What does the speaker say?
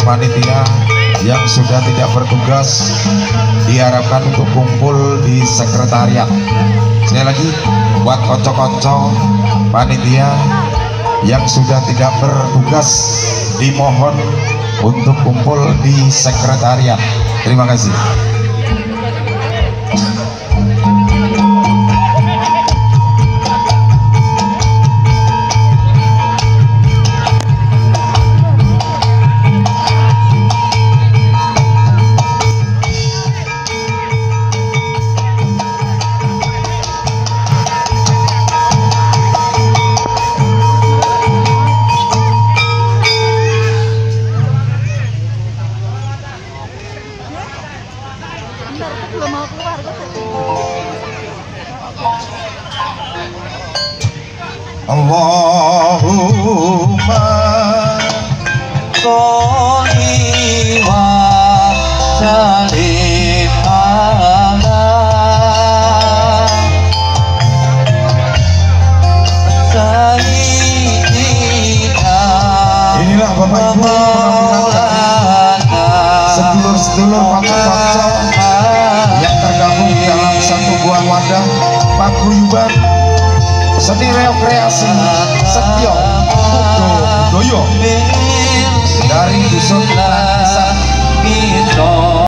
Panitia yang sudah tidak bertugas diharapkan untuk kumpul di sekretariat. Sekali lagi buat kocok-kocok panitia yang sudah tidak bertugas dimohon untuk kumpul di sekretariat. Terima kasih. Inilah Bapak Ibu, sedulur-sedulur kocok-kocok yang tergabung dalam satu buah wadah paguyuban seni rekreasi Setyo Doyo dari dusun Tangisan.